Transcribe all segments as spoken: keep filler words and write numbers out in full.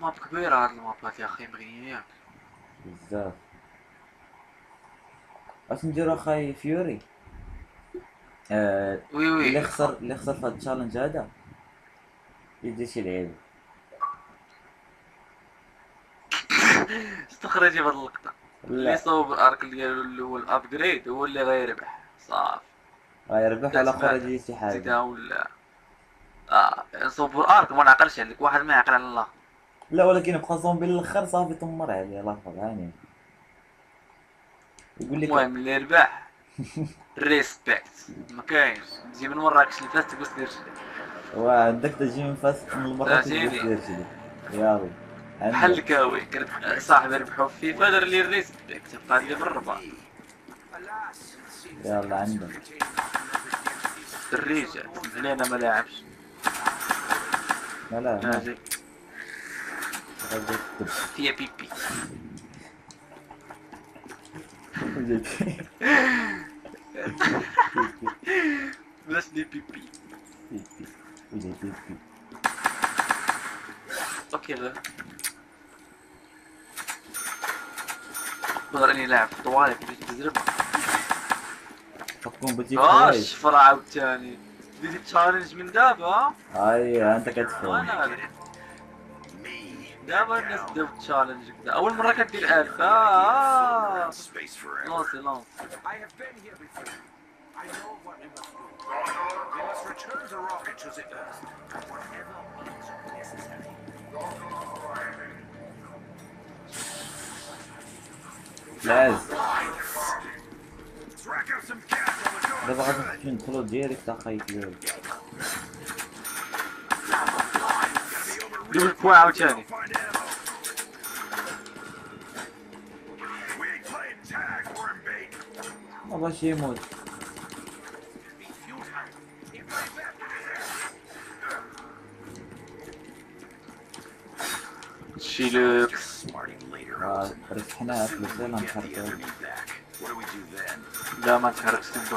ماب كبيرة هاد المابات يا اخي مغنية بزاف. اش نديرو اخاي فيوري؟ آه وي وي اللي خسر اللي خسر في هاد التشالنج هذا يدير شي لعيب. استخرجي بهاد اللقطة اللي صوب الارك ديالو اللي هو الابجريد هو اللي غيربح صافي غيربح على اخر ديال شي حاجة زيدها ولا اه صوب الارك ما نعقلش عليك واحد ما يعقل على الله لا ولكن بقى زومبي للاخر صافي تمر عليه الله يحفظ عينيه يقول لك المهم اللي ربح ريسبكت ما كاينش تجي من مراكش لفاس تقول دير شي وعندك تجي من فاس من مراكش تقول دير شي يلا بحال الكاوي صاحبي ربحوا فيفا دار لي ريسبكت بقى لي بالربع يلا عندك الريجة علينا ما لاعبش لا لا فيا بيبي بلاش دي بيبي اوكي لا نقدر اني نلعب في طوالي باش تزربها تكون بتيك اه الشفرة عاوتاني ديتي تشالنج من دابا ايوا انت كتفهم دابا الناس بداو تشالنج كدا اول مره كدير الف اه لونسي لونسي لاز دابا غادي نحكيو ندخلو ديريكت اخاي كبير دير الكوع عاوتاني ما بغاش يموت شي لوكس راه ربحناها في الزلة نحرقها لا ما تحرقش تنكبدو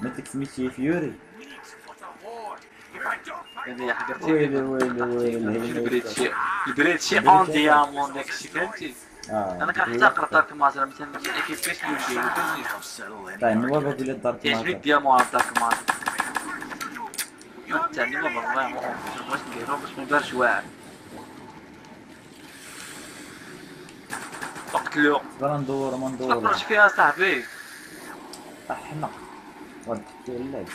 ماتك سميتي فيوري ويلي ويلي ويلي البريد شي اون ديامون داكشي فهمتي انا كنحتقر دارك ماتر مثلا ما كيفاش نمشي طيب نوابه ديال الدارك ماتر كيعجبني الديامون على الدارك ماتر حتى انا والله ما بغيتش نديرو باش ما نبانش واعر قتلو بغا ندور ما ندور ما فكرتش فيها صاحبي احنا ودك الليل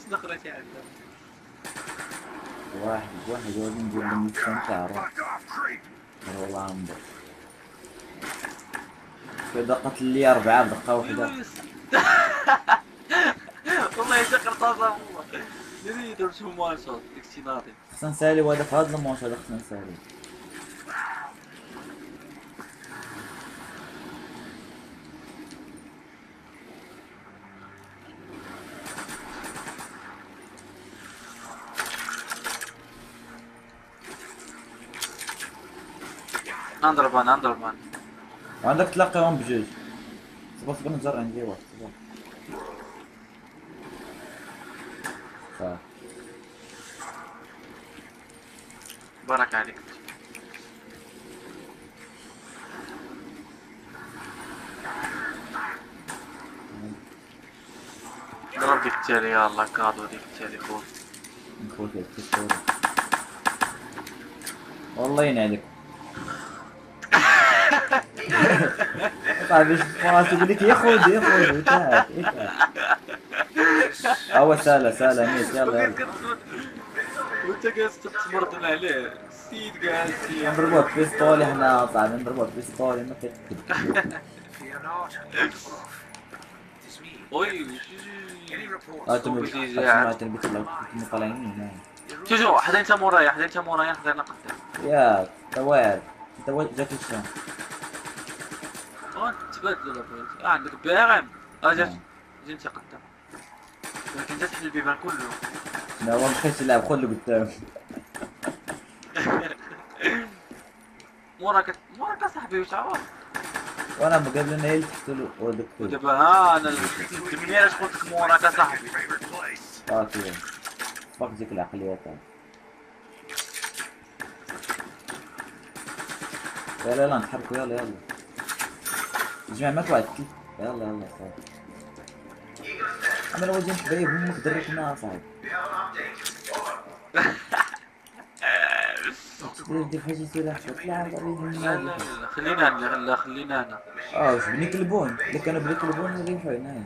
استخرجي عندك واحد واحد غادي ندير نستمتع راه والله عمري كدا قتل لي أربعة بدقة وحدة والله يا شيخ والله دري درتو وان شوت ديكشي ناضي خصنا نساليو هذا في هذا المونش هذا خصنا نساليو نضربان نضربان وعندك تلاقيهم بجوج صبر صبر نزر عندي واحد صبر صافي بارك عليك ضرب ديك التالي يالله كادو ديك التالي خويا نقول لك التالي والله ينعلك صاحبي فاس يقول لك ياخذ ياخذ تاع هو سالا سالا ميت يلا يلا وانت جالس تتمرد عليه السيد جالس نضربوه ببيستول حنا صاحبي نضربوه ببيستول ما كتكذب وي اه تم بيتي جا تم بيتي طالعين هنا شوفوا حدين تم ورايا، حدين تم ورايا، حدين قدام. ياك انت وين؟ انت وين جاكي شلون؟ وين تبدلوا لابويا؟ اه عندك باغم. اه جات جيتي قدام. ولكن جات تحل البيبان كله. لا ما بقيتش نلعب كله قدام. موراك موراك اصاحبي واش عوض؟ وانا قبل انا هي اللي تقتلو ودك دابا ها انا الدميره شقلت لك موراك اصاحبي. صافي باغي ديك العقليات هاذي. يلا يلا نتحركو يلا يلا. جمع معاك واحد الكلب يلا يلا صافي. عمال ودي نحبايب امك دريك معاها صاحبي. ندير حاجه سير حتى لا لا لا خلينا هنا خلينا هنا. اه جبني كلبون اللي كانوا بلا كلبون نريحو هنايا.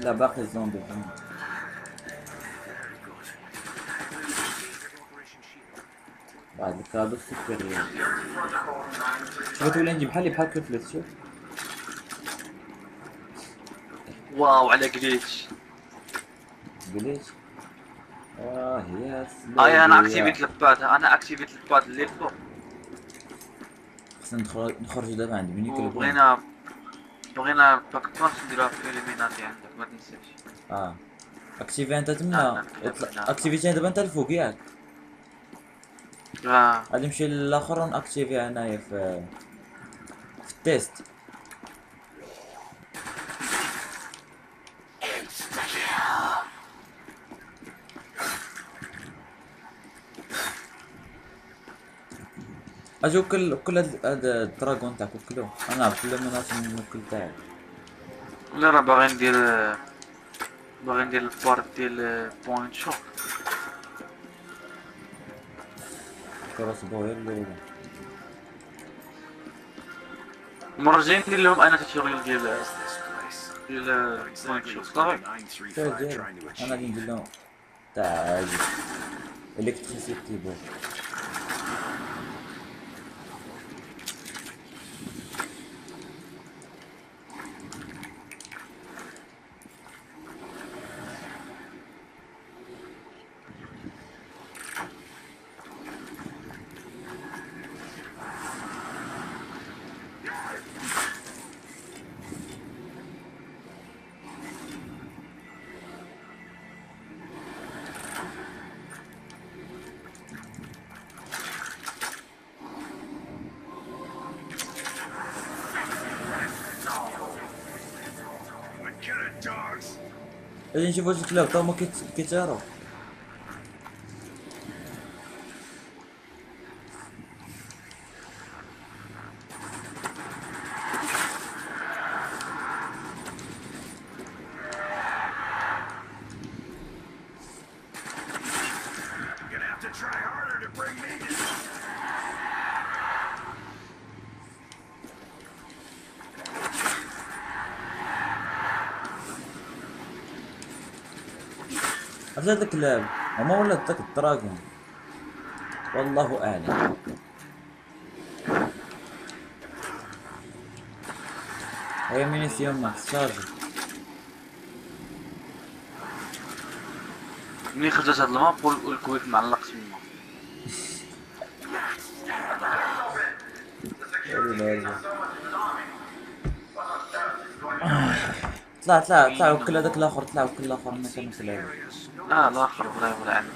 لا باقي الزومبي هنا. بعد الكادو سكر ريال. بغيت ولا نجيب بحالي بحال كفلت شوف. واو على جليتش. جليتش؟ اه يا سلام. انا اكتيفيت الباد، انا اكتيفيت الباد اللي فوق. خصنا نخرجوا دابا عند مني كلبون. بغينا بغينا باك بونس نديروها في الاليميناتي عندك ما تنساش. اه اكتيفي انت تما، اكتيفيتي دابا انت الفوق ياك. اه غادي نمشي للاخر ونأكتيفي هنايا في في التيست. اجي وكل كل هاد الدراغون تاعك وكلو انا عرفت لا مناطق الوكل تاعك. لا راه باغي ندير باغي ندير البارت ديال بوينت شوك كراس بو يلو مرجين ندير لهم انا تشغيل ديال ديال بوينت شوك صافي. انا غادي ندير لهم تاع الكتريسيتي بو غادي نشوفو هاد الكلاب تا هما كيتيرو هذا الكلاب وما ولا داك الدراغون والله اعلم. هي مينيسيون ماكس شارجي ملي خرجت هاد الماب والكويك معلق تما. طلع طلع طلع وكل هذاك الاخر طلع وكل الاخر ما كانش لاعب. اه الاخر بغا ولا عندك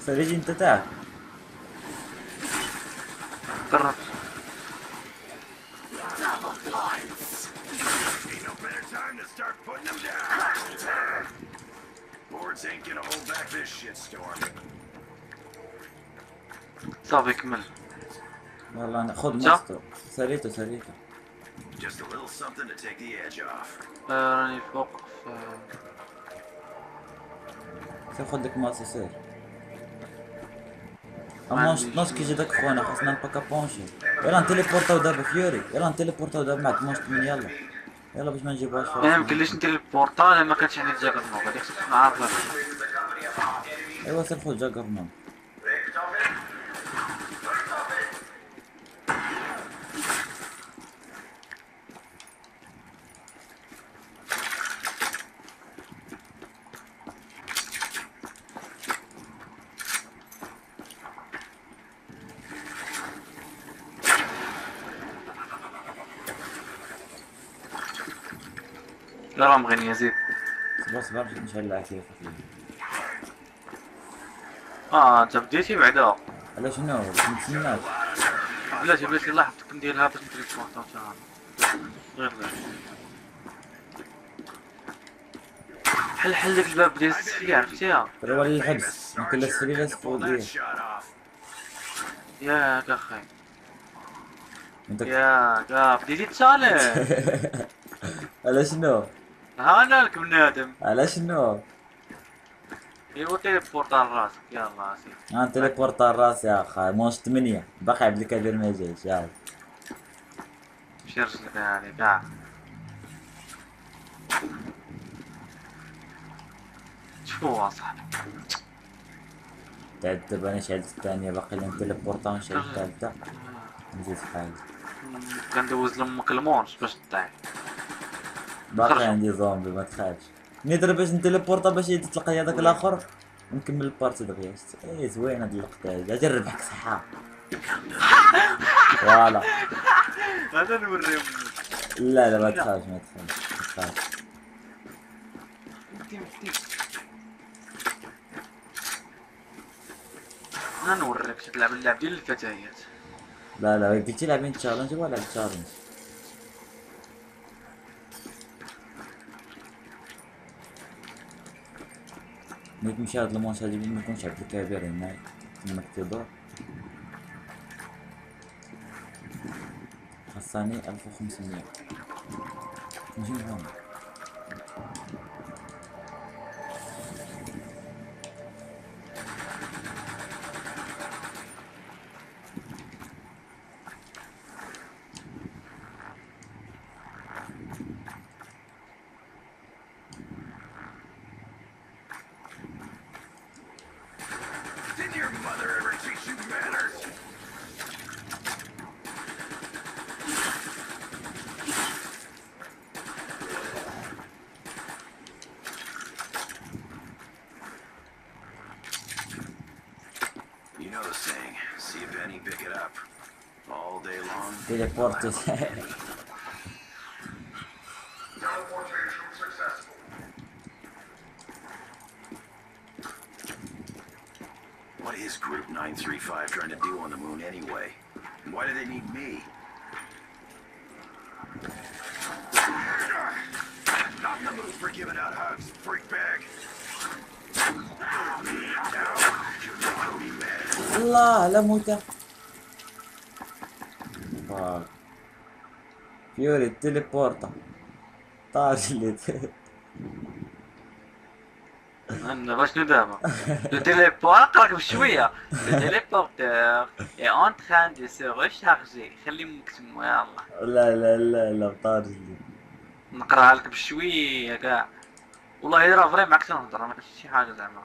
سويت انت تاع قرب صافي كمل. يلا ناخذ مستر ساليته ساليته راني فوق تاخذ داك ماسي سير اما ناش كيجي داك خونا خاصنا نبقى بونجي. يلا نتيليبورتاو دابا فيوري يلا نتيليبورتاو دابا ما عندناش ثمانية يلا يلا باش ما نجيبوهاش ما يمكنليش نتيليبورتا لما كانش عندي جاكر نوب هاديك خصك نعرفها. ايوا سير خو جاكر نوب لا راه مغني يزيد صبر صبر باش نشعل فيه. اه انت بديتي بعدا على شنو نتسناك علاش بغيتي لاحظتك نديرها باش نتريك شوطه غير لا حل حل داك الباب ديال السفيه عرفتيها راه ولي الحبس يمكن لا السريله تفوضيه ياك اخي ياك اه بديتي تشالنج على شنو هانا لك بنادم على شنو؟ ايوا تيليبورطا لراسك يلاه اسيدي انا تيليبورطا لراسي اخاي موش ثمانية باقي عبد الكبير ما جاش يلاه مشي رجلك هاني كاع شوفوها صاحبي تعذب انا شعلت الثانية باقي لا نتيليبورطا ونشعل الثالثة نزيد حالي كندوز لامك المونش باش تطيح باقي عندي زومبي ما تخافش ملي ضربت نتيليبورطا باش يتلقى هذاك الاخر ونكمل البارتي دغيا. اي زوينه هاد اللقطه هادي اجي نربحك صحه فوالا هذا نوريهم لا لا ما تخافش ما تخافش ما تخافش انا نوريك تلعب اللعب ديال الفتيات لا لا قلت لي لعبين تشالنج ولا تشالنج بغيت نمشي هاد المونش هادي باش ميكونش عبد الكبير هنايا تما كتدور خاصني ألف وخمسمية نجي نهضر تيليبورتي الله لا موتى فيوري تيليبورطا طاش اللي انا باش ندابا التيليبورط راك بشويه التيليبورتور اي اون تران دو سو ريشارجي خلي امك تما يلاه لا لا لا لا طاش اللي نقراها لك بشويه كاع والله راه فري معاك تنهضر ما كاينش شي حاجه زعما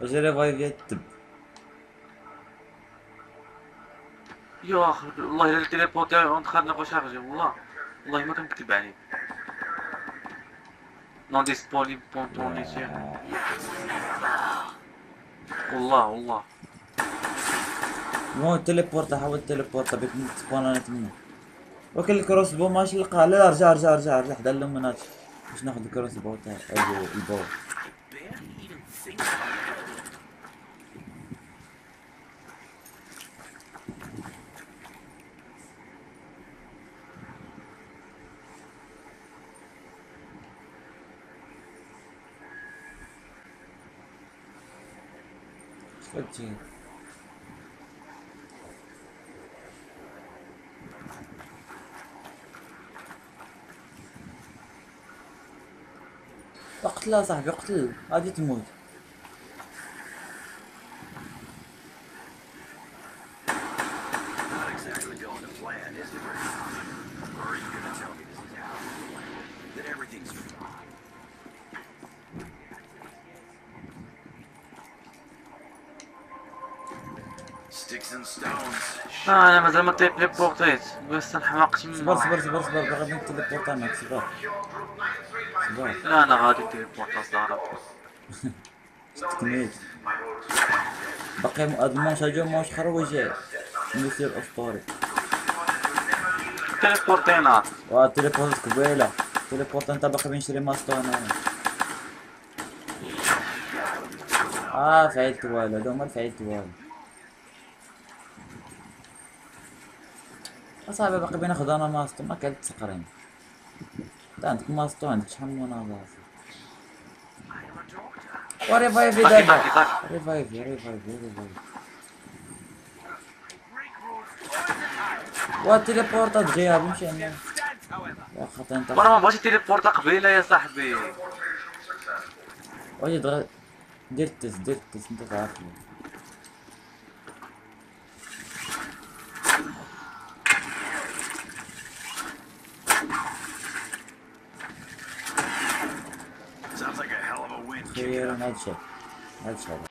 اجري باغي ديال التب يا اخي والله الا التيليبورتور اون تخا نغو شارجي والله والله ما كنكذب عليك نون ديسبونيبل بونطون لي تير والله والله نو تيليبورتا حاول تيليبورتا بغيت نتسبون انا تما وكل الكروس بو ما شلقها. لا ارجع ارجع ارجع ارجع حدا لمنا باش ناخذ الكروس بو تاع البو. فكتي اقتلها صاحبي اقتل غادي تموت. اه انا مازال ما تيبليبورتيت بس انحمقت من صبر صبر صبر صبر باغي نتيبليبورتا معاك. صبر صبر لا انا غادي تيبليبورتا صاحبي. تكميت باقي هاد المونتاج ماهوش خروج مسير اسطوري. تيبليبورتينا واه تيبليبورت قبيله تيبليبورت. انت باقي بنشري ماستون انا. اه فعلت والو هادو هما فعلت والو اصاحبي. باقي بغينا ناخذ انا ماستو ما كانت تقريبا. تا عندك ماستو عندك شحال من مناظر. وريفايفي دابا ريفايفي ريفايفي ريفايفي. وتيليبورتا دغيا نمشي هنا. واخا انت وانا ما بغيتش تيليبورتا قبيله يا صاحبي. واجي دغيا دير التيست دير التيست انت تعرفني. هادشي هادشي